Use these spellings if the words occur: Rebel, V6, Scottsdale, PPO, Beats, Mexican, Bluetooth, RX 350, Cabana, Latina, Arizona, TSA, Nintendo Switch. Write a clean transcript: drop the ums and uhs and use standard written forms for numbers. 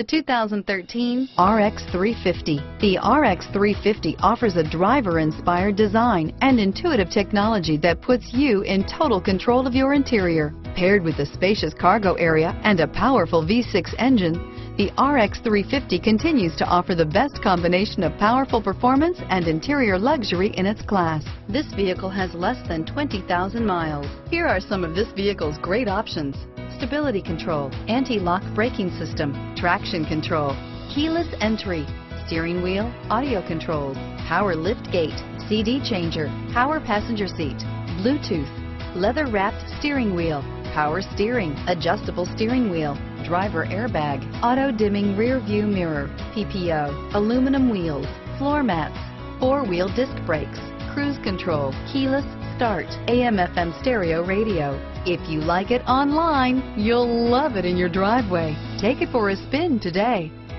The 2013 RX 350. The RX 350 offers a driver-inspired design and intuitive technology that puts you in total control of your interior. Paired with a spacious cargo area and a powerful V6 engine, the RX 350 continues to offer the best combination of powerful performance and interior luxury in its class. This vehicle has less than 20,000 miles. Here are some of this vehicle's great options: stability control, anti-lock braking system, traction control, keyless entry, steering wheel audio controls, power lift gate, CD changer, power passenger seat, Bluetooth, leather-wrapped steering wheel, power steering, adjustable steering wheel, driver airbag, auto-dimming rear-view mirror, PPO, aluminum wheels, floor mats, four-wheel disc brakes, cruise control, keyless start, AM/FM stereo radio. If you like it online, you'll love it in your driveway. Take it for a spin today.